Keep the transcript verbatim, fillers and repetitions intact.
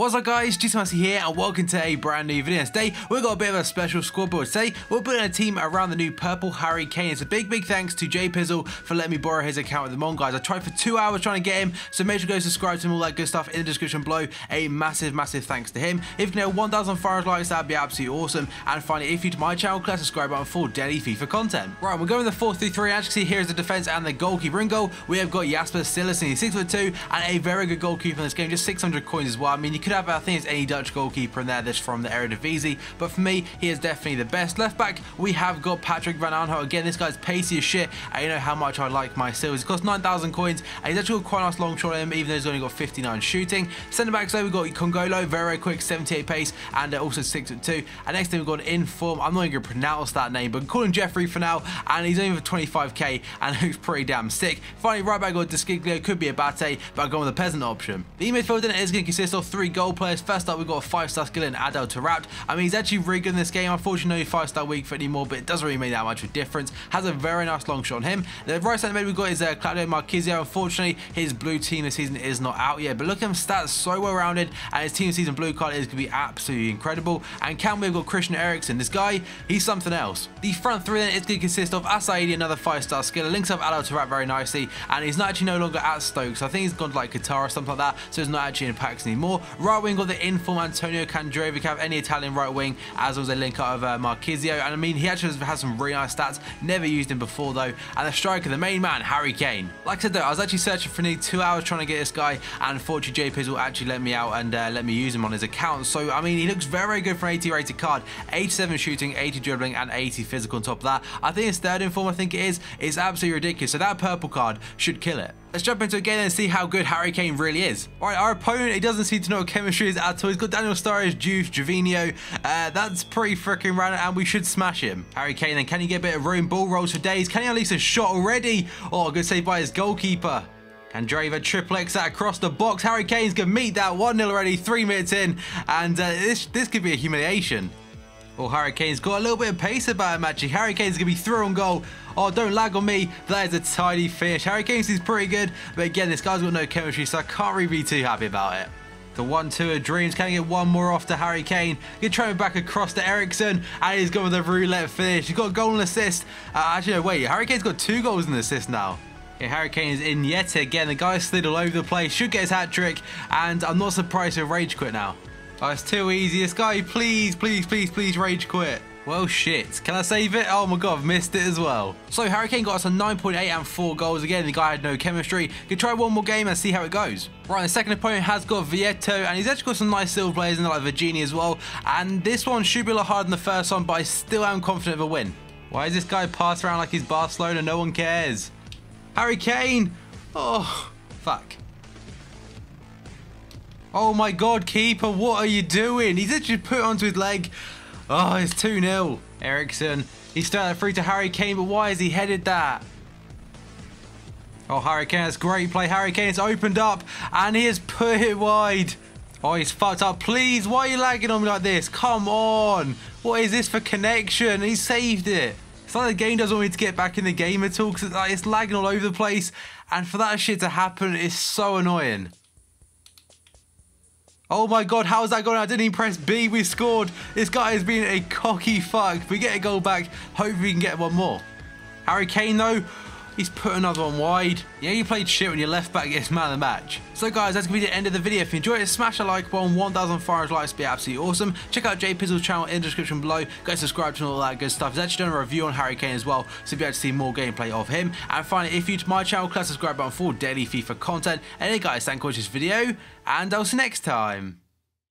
What's up guys, GCIIMessi here and welcome to a brand new video. Today we've got a bit of a special squad board. Today we're building a team around the new purple Harry Kane. It's a big big thanks to Jay Pizzle for letting me borrow his account with him on, guys. I tried for two hours trying to get him, so make sure to go subscribe to him, all that good stuff in the description below. A massive massive thanks to him. If you know one thousand five hundred likes, that'd be absolutely awesome. And finally, if you're new to my channel, click the subscribe button for daily FIFA content. Right, we're going with the four three three. As you can see, here is the defence and the goalkeeper. In goal we have got Jasper Silas, he's six foot two and a very good goalkeeper in this game, just six hundred coins as well. I mean, you could have, I think it's any Dutch goalkeeper in there that's from the Eredivisie, but for me he is definitely the best. Left back we have got Patrick Van Aanho. Again, this guy's pacey as shit and you know how much I like my Silvers. He's cost nine thousand coins and he's actually got quite a nice long shot in him, even though he's only got fifty-nine shooting. Centre backs though, we've got Congolo, very quick, seventy-eight pace and also six foot two. And next thing we've got in form, I'm not even going to pronounce that name, but call him Jeffrey for now, and he's only for twenty-five K and looks pretty damn sick. Finally right back got Deskiglo, could be a Bate, but I'm going with the peasant option. The midfield dinner is going to consist of three goals goal players. First up, we've got a five-star skill in Adel Tarapt. I mean, he's actually really good in this game. Unfortunately, five-star weak for anymore, but it doesn't really make that much of a difference. Has a very nice long shot on him. The right side mid we've got is uh, Claudio Marchisio. Unfortunately, his blue team this season is not out yet, but look at him, stats so well-rounded, and his team season blue card is going to be absolutely incredible. And can we've got Christian Eriksen. This guy, he's something else. The front three then is going to consist of Asaidi, another five-star skill, links up Adel Tarapt very nicely, and he's not actually no longer at Stoke, so I think he's gone to like Qatar or something like that, so he's not actually in packs anymore. Right wing got the inform Antonio Candreva. You can have any Italian right wing as well as a link out of uh, Marchisio, and I mean he actually has some really nice stats, never used him before though. And the striker, the main man, Harry Kane. Like I said though, I was actually searching for nearly two hours trying to get this guy, and unfortunately Jay Pizzle actually let me out and uh, let me use him on his account. So I mean he looks very good for an eighty rated card, eighty-seven shooting, eighty dribbling and eighty physical on top of that. I think his third inform, I think it is, is absolutely ridiculous, so that purple card should kill it. Let's jump into a game and see how good Harry Kane really is. Alright, our opponent, he doesn't seem to know what chemistry is at all. He's got Daniel Sturridge, Juice, Jovinho. Uh, that's pretty freaking random and we should smash him. Harry Kane then, can he get a bit of room? Ball rolls for days. Can he at least a shot already? Oh, good save by his goalkeeper. Candreva triplex that across the box. Harry Kane's going to meet that one nil already, three minutes in. And uh, this, this could be a humiliation. Oh, Harry Kane's got a little bit of pace about him actually. Harry Kane's going to be through on goal. Oh, don't lag on me. That is a tidy finish. Harry Kane is pretty good, but again, this guy's got no chemistry, so I can't really be too happy about it. The one two of dreams. Can I get one more off to Harry Kane? Good throwing back across to Eriksen, and he's gone with a roulette finish. He's got a goal and assist. Uh, actually, no, wait. Harry Kane's got two goals and an assist now. Okay, Harry Kane is in yet again. The guy slid all over the place. Should get his hat trick, and I'm not surprised he'll rage quit now. Oh, it's too easy. This guy, please, please, please, please rage quit. Well, shit. Can I save it? Oh my god, I've missed it as well. So, Harry Kane got us a nine point eight and four goals. Again, the guy had no chemistry. Could try one more game and see how it goes. Right, the second opponent has got Vieto, and he's actually got some nice silver players in there, like Vigini as well. And this one should be a lot harder than the first one, but I still am confident of a win. Why is this guy passed around like he's Barcelona? No one cares. Harry Kane! Oh, fuck. Oh my god, keeper, what are you doing? He's actually put it onto his leg. Oh, it's two nil. Eriksen, he's starting free to Harry Kane, but why has he headed that? Oh, Harry Kane, that's great play. Harry Kane's opened up, and he has put it wide. Oh, he's fucked up. Please, why are you lagging on me like this? Come on. What is this for connection? He saved it. It's like the game doesn't want me to get back in the game at all, because it's, like, it's lagging all over the place, and for that shit to happen is so annoying. Oh my god, how is that going? I didn't even press B, we scored. This guy has been a cocky fuck. If we get a goal back, hopefully we can get one more. Harry Kane though, he's put another one wide. Yeah, you played shit when your left back gets man of the match. So guys, that's going to be the end of the video. If you enjoyed it, smash the like button. one thousand five hundred likes would be absolutely awesome. Check out Jay Pizzle's channel in the description below. Go subscribe to him, all that good stuff. He's actually done a review on Harry Kane as well, so you'll be able to see more gameplay of him. And finally, if you're new to my channel, click the subscribe button for daily FIFA content. Anyway guys, thank you for watching this video, and I'll see you next time.